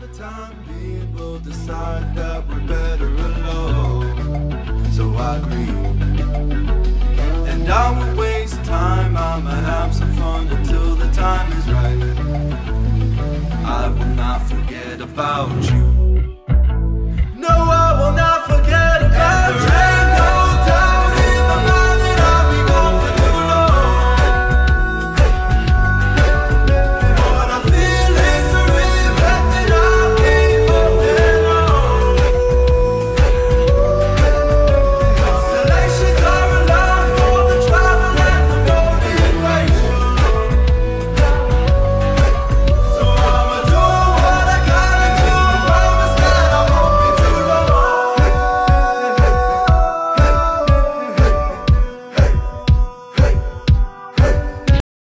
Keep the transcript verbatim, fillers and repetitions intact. the time being, we'll decide that we're better alone. So I agree, and I won't waste time. I'ma have some fun until the time is right. I will not forget about you.